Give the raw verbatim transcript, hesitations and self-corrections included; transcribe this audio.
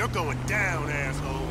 You're going down, asshole.